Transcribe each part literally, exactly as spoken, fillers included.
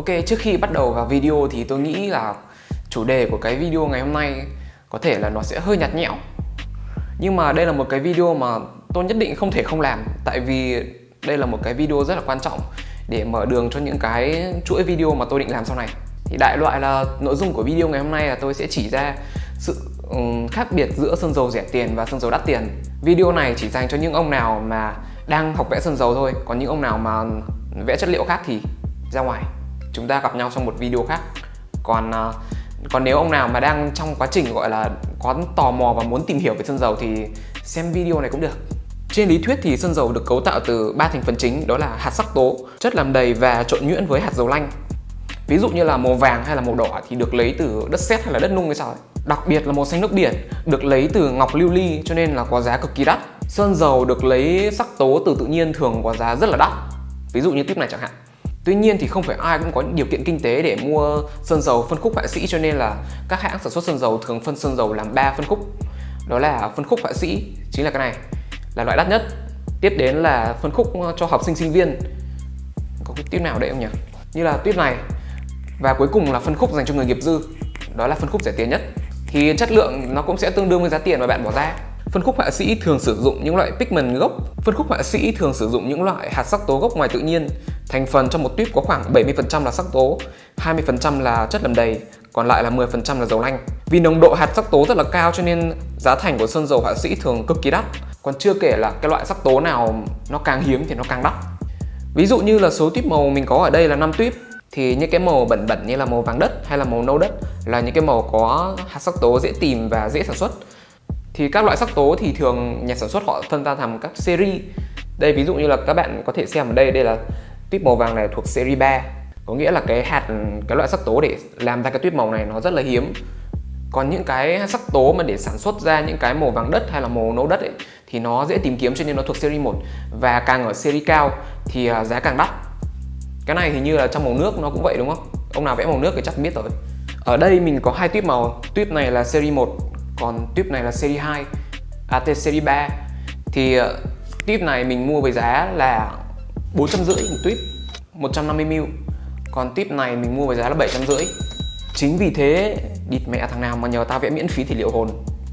Ok, trước khi bắt đầu vào video thì tôi nghĩ là chủ đề của cái video ngày hôm nay có thể là nó sẽ hơi nhạt nhẽo. Nhưng mà đây là một cái video mà tôi nhất định không thể không làm, tại vì đây là một cái video rất là quan trọng để mở đường cho những cái chuỗi video mà tôi định làm sau này. Thì đại loại là nội dung của video ngày hôm nay là tôi sẽ chỉ ra sự khác biệt giữa sơn dầu rẻ tiền và sơn dầu đắt tiền. Video này chỉ dành cho những ông nào mà đang học vẽ sơn dầu thôi, còn những ông nào mà vẽ chất liệu khác thì ra ngoài. Chúng ta gặp nhau trong một video khác. Còn còn nếu ông nào mà đang trong quá trình gọi là có tò mò và muốn tìm hiểu về sơn dầu thì xem video này cũng được. Trên lý thuyết thì sơn dầu được cấu tạo từ ba thành phần chính, đó là hạt sắc tố, chất làm đầy và trộn nhuyễn với hạt dầu lanh. Ví dụ như là màu vàng hay là màu đỏ thì được lấy từ đất sét hay là đất nung hay sao ấy. Đặc biệt là màu xanh nước biển được lấy từ ngọc lưu ly cho nên là có giá cực kỳ đắt. Sơn dầu được lấy sắc tố từ tự nhiên thường có giá rất là đắt, ví dụ như tiếp này chẳng hạn. Tuy nhiên thì không phải ai cũng có điều kiện kinh tế để mua sơn dầu phân khúc họa sĩ, cho nên là các hãng sản xuất sơn dầu thường phân sơn dầu làm ba phân khúc. Đó là phân khúc họa sĩ, chính là cái này, là loại đắt nhất. Tiếp đến là phân khúc cho học sinh sinh viên, có cái tuyếp nào đây không nhỉ? Như là tuyếp này. Và cuối cùng là phân khúc dành cho người nghiệp dư, đó là phân khúc rẻ tiền nhất. Thì chất lượng nó cũng sẽ tương đương với giá tiền mà bạn bỏ ra. Phân khúc họa sĩ thường sử dụng những loại pigment gốc. Phân khúc họa sĩ thường sử dụng những loại hạt sắc tố gốc ngoài tự nhiên. Thành phần trong một tuyếp có khoảng bảy mươi phần trăm là sắc tố, hai mươi phần trăm là chất làm đầy, còn lại là mười phần trăm là dầu lanh. Vì nồng độ hạt sắc tố rất là cao cho nên giá thành của sơn dầu họa sĩ thường cực kỳ đắt. Còn chưa kể là cái loại sắc tố nào nó càng hiếm thì nó càng đắt. Ví dụ như là số tuyếp màu mình có ở đây là năm tuyếp. Thì những cái màu bẩn bẩn như là màu vàng đất hay là màu nâu đất là những cái màu có hạt sắc tố dễ tìm và dễ sản xuất. Thì các loại sắc tố thì thường nhà sản xuất họ phân ra thành các series. Đây ví dụ như là các bạn có thể xem ở đây, đây là tuyếp màu vàng này thuộc series ba. Có nghĩa là cái hạt, cái loại sắc tố để làm ra cái tuyếp màu này nó rất là hiếm. Còn những cái sắc tố mà để sản xuất ra những cái màu vàng đất hay là màu nâu đất ấy, thì nó dễ tìm kiếm cho nên nó thuộc series một. Và càng ở series cao thì giá càng đắt. Cái này hình như là trong màu nước nó cũng vậy đúng không? Ông nào vẽ màu nước thì chắc biết rồi. Ở đây mình có hai tuyếp màu, tuyếp này là series một, còn tuyếp này là series hai, à series ba. Thì tuyếp này mình mua với giá là bốn trăm rưỡi một tuyếp, một trăm năm mươi mi li lít. Còn tuyếp này mình mua với giá là bảy trăm rưỡi. Chính vì thế, địt mẹ thằng nào mà nhờ tao vẽ miễn phí thì liệu hồn.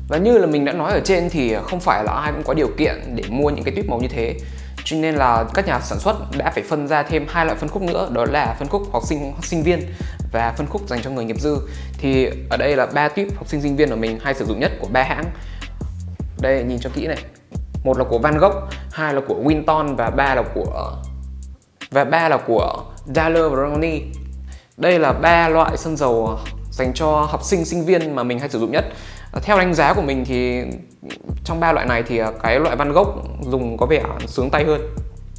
Và như là mình đã nói ở trên thì không phải là ai cũng có điều kiện để mua những cái tuyếp màu như thế. Cho nên là các nhà sản xuất đã phải phân ra thêm hai loại phân khúc nữa, đó là phân khúc học sinh học sinh viên và phân khúc dành cho người nghiệp dư. Thì ở đây là ba tuyếp học sinh sinh viên của mình hay sử dụng nhất của ba hãng. Đây nhìn cho kỹ này. Một là của Van Gogh, hai là của Winton và ba là của và ba là của Daler và Rowney. Đây là ba loại sơn dầu dành cho học sinh sinh viên mà mình hay sử dụng nhất. Theo đánh giá của mình thì trong ba loại này thì cái loại Van Gogh dùng có vẻ sướng tay hơn.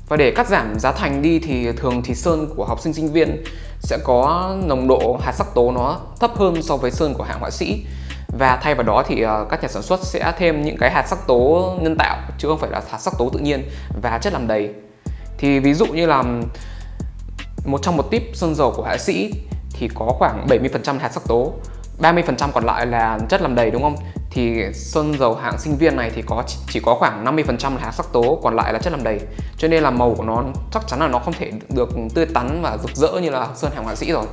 Và để cắt giảm giá thành đi thì thường thì sơn của học sinh sinh viên sẽ có nồng độ hạt sắc tố nó thấp hơn so với sơn của hãng họa sĩ. Và thay vào đó thì các nhà sản xuất sẽ thêm những cái hạt sắc tố nhân tạo chứ không phải là hạt sắc tố tự nhiên và chất làm đầy. Thì ví dụ như là một trong một tip sơn dầu của họa sĩ thì có khoảng bảy mươi phần trăm hạt sắc tố, ba mươi phần trăm còn lại là chất làm đầy đúng không? Thì sơn dầu hãng sinh viên này thì có chỉ có khoảng năm mươi phần trăm là hạt sắc tố, còn lại là chất làm đầy. Cho nên là màu của nó chắc chắn là nó không thể được tươi tắn và rực rỡ như là sơn hãng họa sĩ rồi.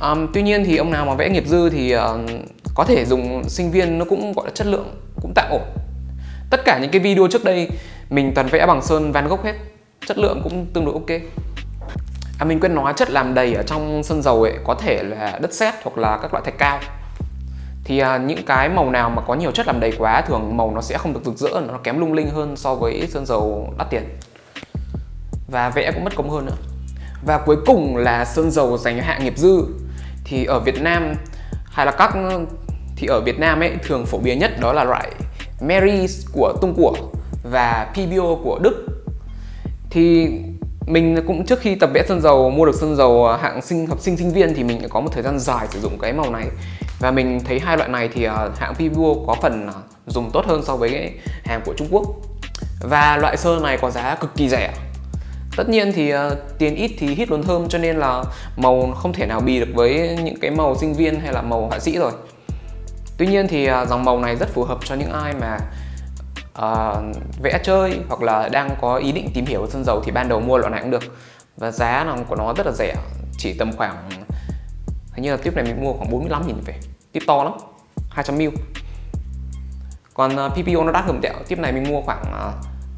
À, tuy nhiên thì ông nào mà vẽ nghiệp dư thì uh, có thể dùng sinh viên, nó cũng gọi là chất lượng cũng tạm ổn. Tất cả những cái video trước đây mình toàn vẽ bằng sơn Van Gogh hết, chất lượng cũng tương đối ok. À, mình quên nói chất làm đầy ở trong sơn dầu ấy có thể là đất sét hoặc là các loại thạch cao. Thì à, những cái màu nào mà có nhiều chất làm đầy quá thường màu nó sẽ không được rực rỡ, nó kém lung linh hơn so với sơn dầu đắt tiền. Và vẽ cũng mất công hơn nữa. Và cuối cùng là sơn dầu dành cho hạng nghiệp dư. Thì ở Việt Nam hay là các thì ở Việt Nam ấy thường phổ biến nhất đó là loại Mary của Tung Của và pê bê ô của Đức. Thì mình cũng trước khi tập vẽ sơn dầu, mua được sơn dầu hạng sinh học sinh sinh viên thì mình đã có một thời gian dài sử dụng cái màu này. Và mình thấy hai loại này thì hãng pê bê ô có phần dùng tốt hơn so với cái hàng của Trung Quốc. Và loại sơn này có giá cực kỳ rẻ. Tất nhiên thì tiền ít thì hít luôn thơm, cho nên là màu không thể nào bì được với những cái màu sinh viên hay là màu họa sĩ rồi. Tuy nhiên thì dòng màu này rất phù hợp cho những ai mà Uh, vẽ chơi hoặc là đang có ý định tìm hiểu sơn dầu thì ban đầu mua loại này cũng được. Và giá của nó rất là rẻ, chỉ tầm khoảng, hình như là tiếp này mình mua khoảng bốn mươi lăm nghìn về, tiếp to lắm, hai trăm mi li lít. Còn pê pê ô nó đắt hơn một tẹo, tiếp này mình mua khoảng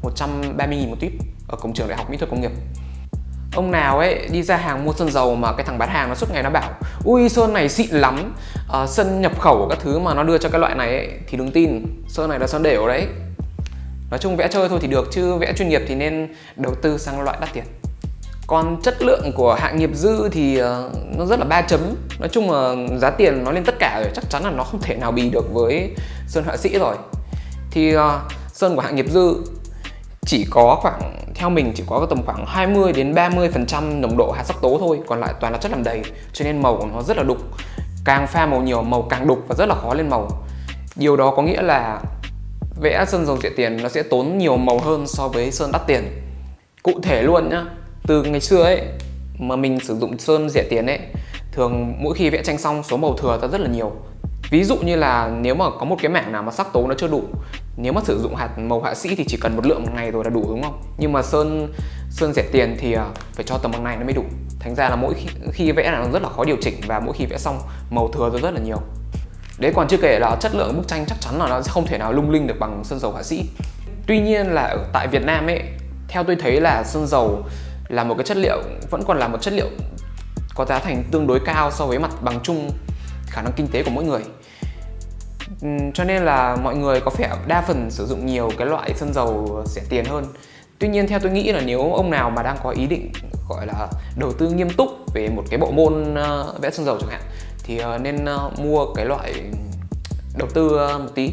một trăm ba mươi nghìn một tuyếp ở cổng trường Đại học Mỹ thuật Công nghiệp. Ông nào ấy đi ra hàng mua sơn dầu mà cái thằng bán hàng nó suốt ngày nó bảo ui sơn này xịn lắm, à, sơn nhập khẩu các thứ mà nó đưa cho cái loại này ấy, thì đừng tin, sơn này là sơn đều đấy. Nói chung vẽ chơi thôi thì được, chứ vẽ chuyên nghiệp thì nên đầu tư sang loại đắt tiền. Còn chất lượng của hạng nghiệp dư thì nó rất là ba chấm. Nói chung là giá tiền nó lên tất cả rồi, chắc chắn là nó không thể nào bì được với sơn họa sĩ rồi. Thì sơn của hạng nghiệp dư chỉ có khoảng, theo mình chỉ có tầm khoảng hai mươi đến ba mươi phần trăm nồng độ hạt sắc tố thôi, còn lại toàn là chất làm đầy, cho nên màu của nó rất là đục. Càng pha màu nhiều, màu càng đục và rất là khó lên màu. Điều đó có nghĩa là vẽ sơn dầu rẻ tiền nó sẽ tốn nhiều màu hơn so với sơn đắt tiền. Cụ thể luôn nhá, từ ngày xưa ấy mà mình sử dụng sơn rẻ tiền ấy, thường mỗi khi vẽ tranh xong số màu thừa ra rất là nhiều. Ví dụ như là nếu mà có một cái mảng nào mà sắc tố nó chưa đủ, nếu mà sử dụng hạt màu họa sĩ thì chỉ cần một lượng một ngày rồi là đủ, đúng không? Nhưng mà sơn sơn rẻ tiền thì phải cho tầm bằng này nó mới đủ. Thành ra là mỗi khi, khi vẽ là nó rất là khó điều chỉnh, và mỗi khi vẽ xong màu thừa ra rất là nhiều. Đấy, còn chưa kể là chất lượng bức tranh chắc chắn là nó sẽ không thể nào lung linh được bằng sơn dầu họa sĩ. Tuy nhiên là ở tại Việt Nam ấy, theo tôi thấy là sơn dầu là một cái chất liệu, vẫn còn là một chất liệu có giá thành tương đối cao so với mặt bằng chung khả năng kinh tế của mỗi người. Cho nên là mọi người có vẻ đa phần sử dụng nhiều cái loại sơn dầu rẻ tiền hơn. Tuy nhiên theo tôi nghĩ là nếu ông nào mà đang có ý định gọi là đầu tư nghiêm túc về một cái bộ môn vẽ sơn dầu chẳng hạn, thì nên mua cái loại đầu tư một tí.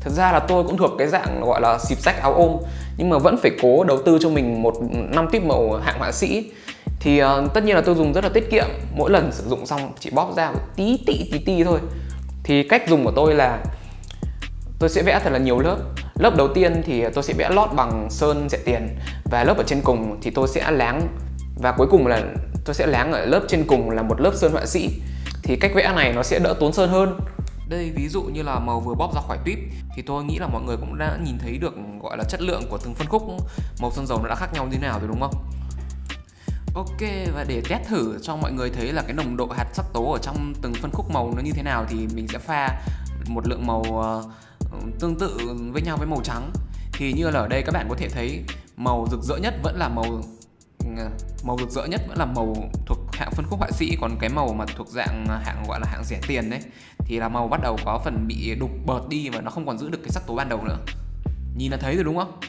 Thật ra là tôi cũng thuộc cái dạng gọi là xịp rách áo ôm, nhưng mà vẫn phải cố đầu tư cho mình một năm tuyếp màu hạng họa sĩ. Thì uh, tất nhiên là tôi dùng rất là tiết kiệm, mỗi lần sử dụng xong chỉ bóp ra một tí tí tí tí thôi. Thì cách dùng của tôi là tôi sẽ vẽ thật là nhiều lớp. Lớp đầu tiên thì tôi sẽ vẽ lót bằng sơn rẻ tiền, và lớp ở trên cùng thì tôi sẽ láng, và cuối cùng là tôi sẽ láng ở lớp trên cùng là một lớp sơn họa sĩ. Thì cách vẽ này nó sẽ đỡ tốn sơn hơn. Đây, ví dụ như là màu vừa bóp ra khỏi tuyếp thì tôi nghĩ là mọi người cũng đã nhìn thấy được gọi là chất lượng của từng phân khúc màu sơn dầu nó đã khác nhau như thế nào rồi, đúng không? Ok, và để test thử cho mọi người thấy là cái nồng độ hạt sắc tố ở trong từng phân khúc màu nó như thế nào, thì mình sẽ pha một lượng màu tương tự với nhau với màu trắng. Thì như là ở đây các bạn có thể thấy màu rực rỡ nhất vẫn là màu màu rực rỡ nhất vẫn là màu thuộc hạng phân khúc họa sĩ, còn cái màu mà thuộc dạng hạng gọi là hạng rẻ tiền đấy thì là màu bắt đầu có phần bị đục bợt đi và nó không còn giữ được cái sắc tố ban đầu nữa. Nhìn là thấy rồi đúng không?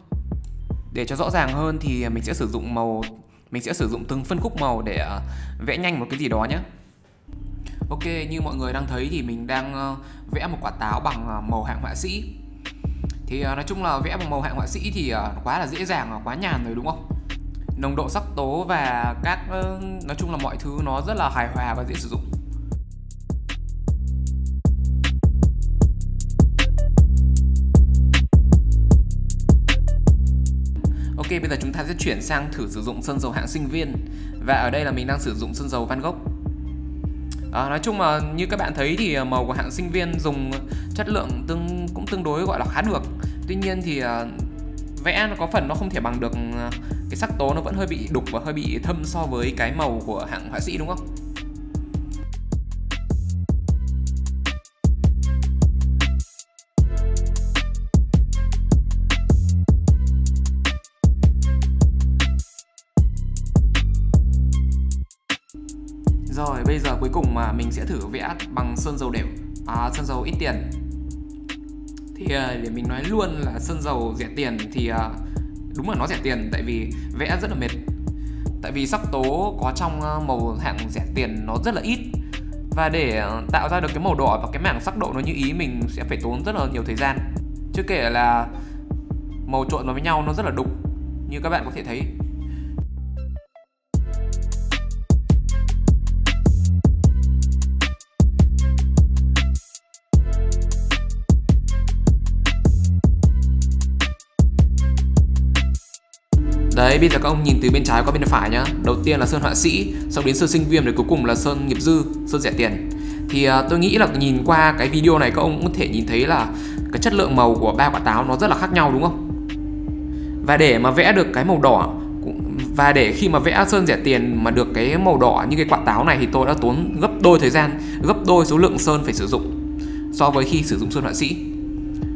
Để cho rõ ràng hơn thì mình sẽ sử dụng màu mình sẽ sử dụng từng phân khúc màu để vẽ nhanh một cái gì đó nhé. Ok, như mọi người đang thấy thì mình đang vẽ một quả táo bằng màu hạng họa sĩ. Thì nói chung là vẽ bằng màu hạng họa sĩ thì quá là dễ dàng, quá nhàn rồi đúng không? Nồng độ sắc tố và các, nói chung là mọi thứ nó rất là hài hòa và dễ sử dụng. Ok, bây giờ chúng ta sẽ chuyển sang thử sử dụng sơn dầu hạng sinh viên. Và ở đây là mình đang sử dụng sơn dầu Van Gogh. à, Nói chung là như các bạn thấy thì màu của hạng sinh viên dùng chất lượng tương cũng tương đối gọi là khá được. Tuy nhiên thì vẽ nó có phần nó không thể bằng được, cái sắc tố nó vẫn hơi bị đục và hơi bị thâm so với cái màu của hạng họa sĩ, đúng không? Rồi, bây giờ cuối cùng mà mình sẽ thử vẽ bằng sơn dầu đều, à, sơn dầu ít tiền. Thì để mình nói luôn là sơn dầu rẻ tiền thì đúng là nó rẻ tiền, tại vì vẽ rất là mệt. Tại vì sắc tố có trong màu hạng rẻ tiền nó rất là ít, và để tạo ra được cái màu đỏ và cái mảng sắc độ nó như ý mình sẽ phải tốn rất là nhiều thời gian. Chưa kể là màu trộn vào với nhau nó rất là đục, như các bạn có thể thấy. Đấy, bây giờ các ông nhìn từ bên trái qua bên phải nhá. Đầu tiên là sơn họa sĩ, sau đến sơn sinh viên, rồi cuối cùng là sơn nghiệp dư, sơn rẻ tiền. Thì uh, tôi nghĩ là nhìn qua cái video này các ông cũng có thể nhìn thấy là cái chất lượng màu của ba quả táo nó rất là khác nhau, đúng không? Và để mà vẽ được cái màu đỏ Và để khi mà vẽ An Sơn rẻ tiền mà được cái màu đỏ như cái quả táo này thì tôi đã tốn gấp đôi thời gian, gấp đôi số lượng sơn phải sử dụng so với khi sử dụng sơn họa sĩ.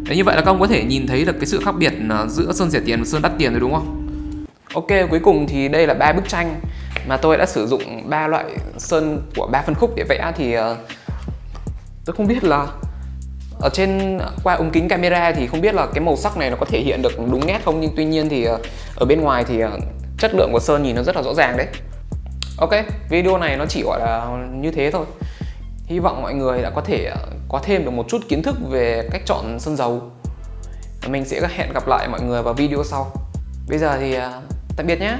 Đấy, như vậy là các ông có thể nhìn thấy được cái sự khác biệt giữa sơn rẻ tiền và sơn đắt tiền rồi đúng không? Ok, cuối cùng thì đây là ba bức tranh mà tôi đã sử dụng ba loại sơn của ba phân khúc để vẽ. Thì tôi không biết là ở trên qua ống kính camera thì không biết là cái màu sắc này nó có thể hiện được đúng nét không, nhưng tuy nhiên thì ở bên ngoài thì chất lượng của sơn nhìn nó rất là rõ ràng đấy. Ok, video này nó chỉ gọi là như thế thôi. Hy vọng mọi người đã có thể có thêm được một chút kiến thức về cách chọn sơn dầu. Mình sẽ hẹn gặp lại mọi người vào video sau. Bây giờ thì tạm biệt nhé.